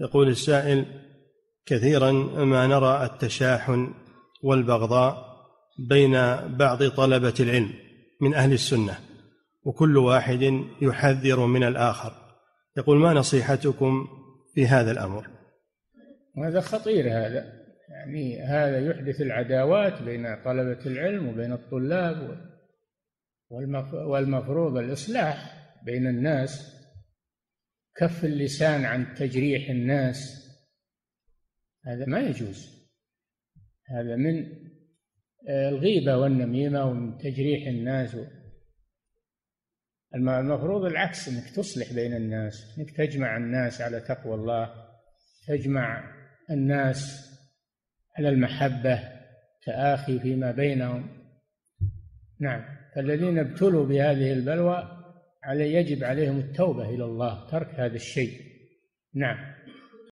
يقول السائل: كثيرا ما نرى التشاحن والبغضاء بين بعض طلبة العلم من أهل السنة، وكل واحد يحذر من الآخر، يقول: ما نصيحتكم في هذا الأمر؟ هذا خطير، هذا يعني هذا يحدث العداوات بين طلبة العلم وبين الطلاب، والمفروض الإصلاح بين الناس، كف اللسان عن تجريح الناس، هذا ما يجوز، هذا من الغيبة والنميمة ومن تجريح الناس. المفروض العكس، أنك تصلح بين الناس، أنك تجمع الناس على تقوى الله، تجمع الناس على المحبة، تآخي فيما بينهم. نعم، فالذين ابتلوا بهذه البلوى يجب عليهم التوبة إلى الله، ترك هذا الشيء. نعم.